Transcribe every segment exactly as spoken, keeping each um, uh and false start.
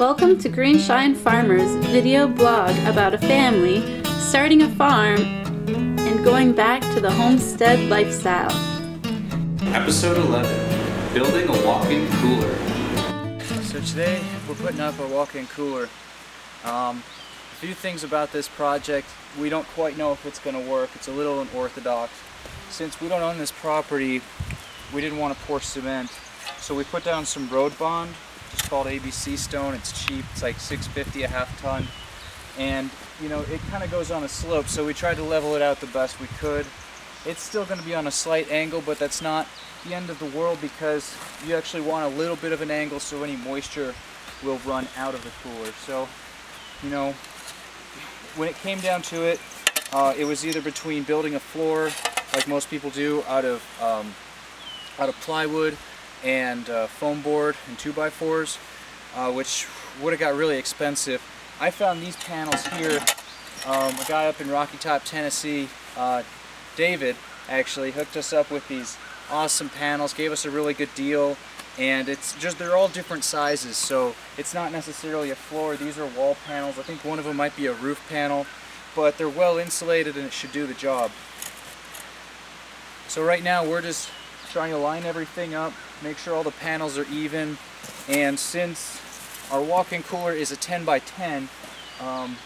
Welcome to Greenshine Farmers video blog about a family starting a farm and going back to the homestead lifestyle. Episode eleven, building a walk-in cooler. So today we're putting up a walk-in cooler. Um, a few things about this project. We don't quite know if it's going to work. It's a little unorthodox. Since we don't own this property, we didn't want to pour cement, so we put down some road bond. It's called A B C Stone. It's cheap. It's like six fifty a half ton, and you know it kind of goes on a slope. So we tried to level it out the best we could. It's still going to be on a slight angle, but that's not the end of the world because you actually want a little bit of an angle so any moisture will run out of the cooler. So you know when it came down to it, uh, it was either between building a floor, like most people do, out of um, out of plywood and uh, foam board and two by fours, uh, which would have got really expensive. I found these panels here. Um, a guy up in Rocky Top, Tennessee, uh, David, actually hooked us up with these awesome panels, gave us a really good deal, and it's just, they're all different sizes, so it's not necessarily a floor. These are wall panels. I think one of them might be a roof panel, but they're well insulated and it should do the job. So right now we're just trying to line everything up, make sure all the panels are even, and since our walk-in cooler is a ten by ten, um,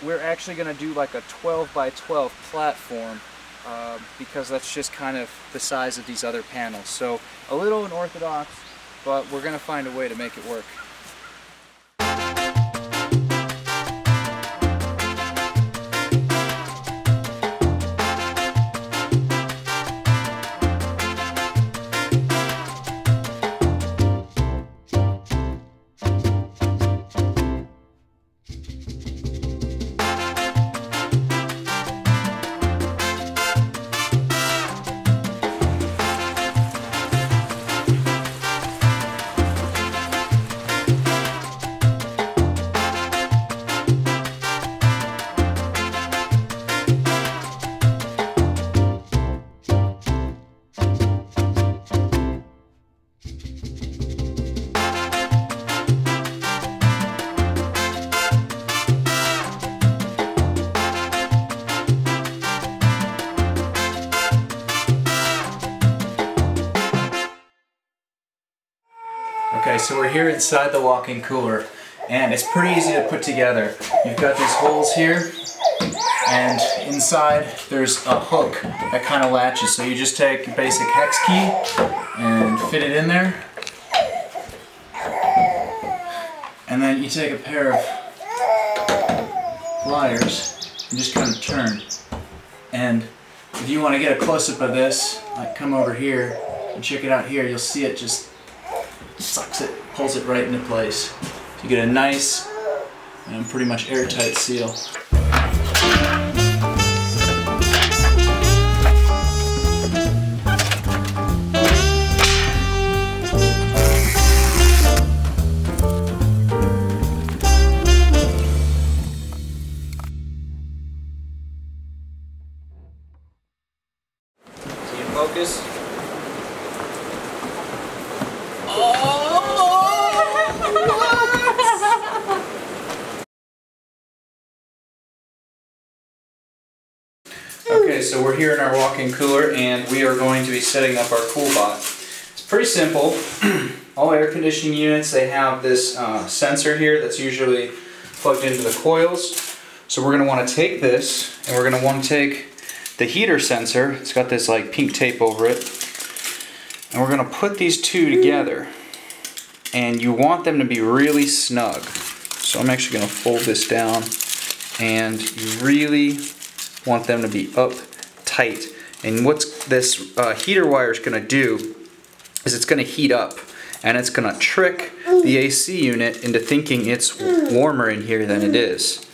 we're actually going to do like a twelve by twelve platform uh, because that's just kind of the size of these other panels. So a little unorthodox, but we're going to find a way to make it work. Okay, so we're here inside the walk-in cooler, and it's pretty easy to put together. You've got these holes here, and inside there's a hook that kind of latches. So you just take a basic hex key and fit it in there. And then you take a pair of pliers and just kind of turn. And if you want to get a close-up of this, like come over here and check it out here, you'll see it just sucks it, pulls it right into place. So you get a nice and pretty much airtight seal. See you focus. Okay, so we're here in our walk-in cooler, and we are going to be setting up our CoolBot. It's pretty simple. All air conditioning units, they have this uh, sensor here that's usually plugged into the coils. So we're going to want to take this, and we're going to want to take the heater sensor. It's got this like pink tape over it, and we're going to put these two together. And you want them to be really snug. So I'm actually going to fold this down, and you really want them to be up tight. And what's this uh, heater wire is going to do is it's going to heat up, and it's going to trick the A C unit into thinking it's warmer in here than it is.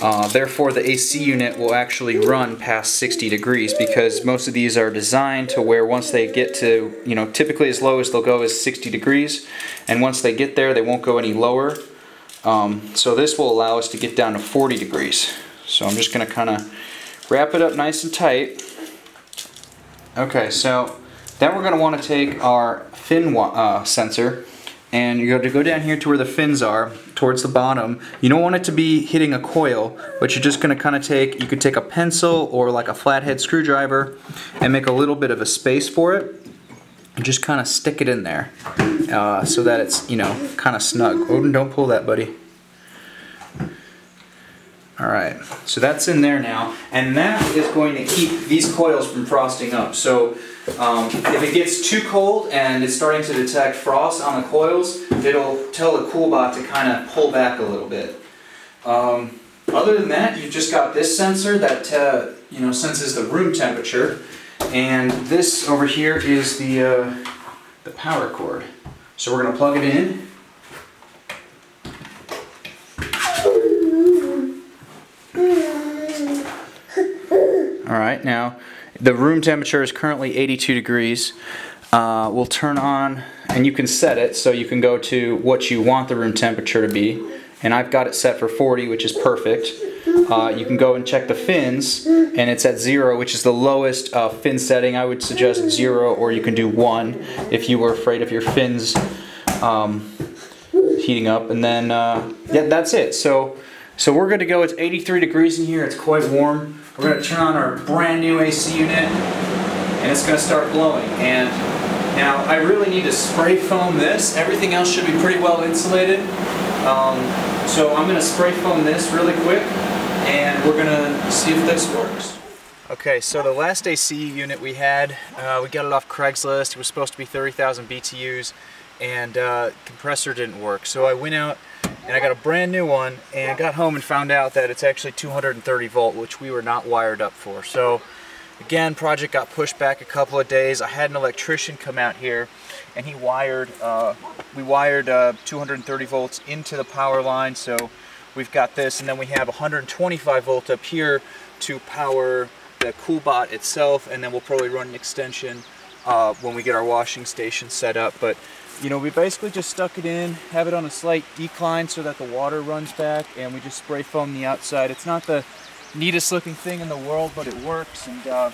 Uh, therefore, the A C unit will actually run past sixty degrees because most of these are designed to where once they get to, you know, typically as low as they'll go is sixty degrees, and once they get there, they won't go any lower. Um, so this will allow us to get down to forty degrees. So I'm just going to kind of wrap it up nice and tight. Okay, so then we're going to want to take our fin uh, sensor, and you're going to go down here to where the fins are, towards the bottom. You don't want it to be hitting a coil, but you're just going to kind of take, you could take a pencil or like a flathead screwdriver and make a little bit of a space for it, and just kind of stick it in there uh, so that it's, you know, kind of snug. Odin, don't pull that, buddy. Alright, so that's in there now, and that is going to keep these coils from frosting up. So um, if it gets too cold and it's starting to detect frost on the coils, it'll tell the CoolBot to kind of pull back a little bit. Um, other than that, you've just got this sensor that uh, you know, senses the room temperature, and this over here is the, uh, the power cord. So we're going to plug it in. Alright, now the room temperature is currently eighty-two degrees. Uh, we'll turn on, and you can set it so you can go to what you want the room temperature to be, and I've got it set for forty, which is perfect. Uh, you can go and check the fins, and it's at zero, which is the lowest uh, fin setting. I would suggest zero, or you can do one if you were afraid of your fins um, heating up, and then uh, yeah, that's it. So, so we're good to go. It's eighty-three degrees in here. It's quite warm. We're going to turn on our brand new A C unit, and it's going to start blowing. And now I really need to spray foam this. Everything else should be pretty well insulated. Um, so I'm going to spray foam this really quick, and we're going to see if this works. Okay, so the last A C unit we had, uh, we got it off Craigslist. It was supposed to be thirty thousand B T Us, and uh, compressor didn't work. So I went out and I got a brand new one, and I got home and found out that it's actually two hundred thirty volt, which we were not wired up for. So again, project got pushed back a couple of days. I had an electrician come out here, and he wired, uh, we wired uh, two hundred thirty volts into the power line. So we've got this, and then we have one hundred twenty-five volt up here to power the CoolBot itself, and then we'll probably run an extension uh, when we get our washing station set up. But you know, we basically just stuck it in, have it on a slight decline so that the water runs back, and we just spray foam the outside. It's not the neatest looking thing in the world, but it works. And uh,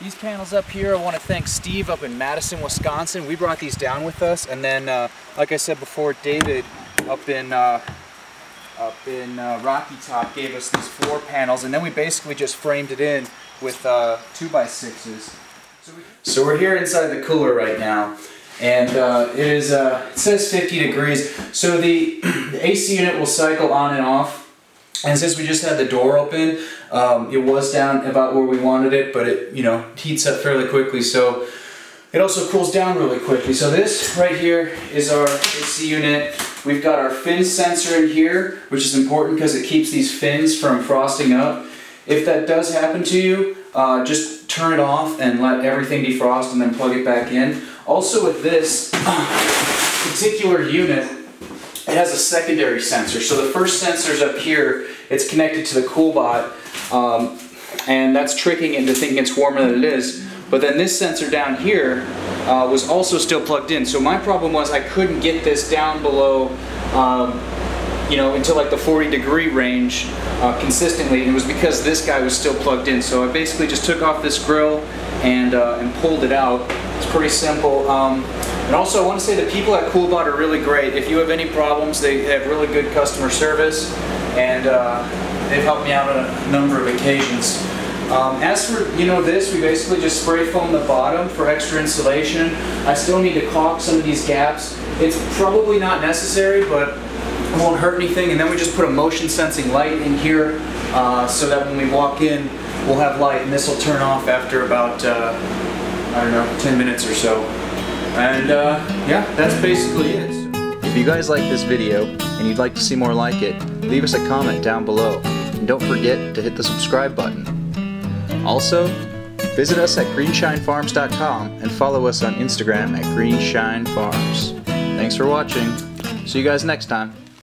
these panels up here, I want to thank Steve up in Madison, Wisconsin. We brought these down with us, and then, uh, like I said before, David up in uh, up in uh, Rocky Top gave us these floor panels, and then we basically just framed it in with uh, two by sixes. So, we so we're here inside the cooler right now. And uh, it is, uh, it says fifty degrees, so the, the A C unit will cycle on and off, and since we just had the door open, um, it was down about where we wanted it, but it, you know, heats up fairly quickly, so it also cools down really quickly. So this right here is our A C unit. We've got our fin sensor in here, which is important because it keeps these fins from frosting up. If that does happen to you, uh, just turn it off and let everything defrost and then plug it back in. Also with this particular unit, it has a secondary sensor. So the first sensor's up here, it's connected to the CoolBot, um, and that's tricking it into thinking it's warmer than it is. But then this sensor down here uh, was also still plugged in. So my problem was I couldn't get this down below, um, you know, until like the forty degree range uh, consistently, and it was because this guy was still plugged in. So I basically just took off this grill and, uh, and pulled it out. It's pretty simple. Um, and also I want to say the people at CoolBot are really great. If you have any problems, they have really good customer service, and uh, they've helped me out on a number of occasions. Um, as for, you know, this, we basically just spray foam the bottom for extra insulation. I still need to caulk some of these gaps. It's probably not necessary, but it won't hurt anything. And then we just put a motion sensing light in here uh, so that when we walk in, we'll have light, and this will turn off after about, uh, I don't know, ten minutes or so. And uh, yeah, that's basically it. If you guys like this video and you'd like to see more like it, leave us a comment down below. And don't forget to hit the subscribe button. Also, visit us at greenshine farms dot com and follow us on Instagram at greenshine farms. Thanks for watching. See you guys next time.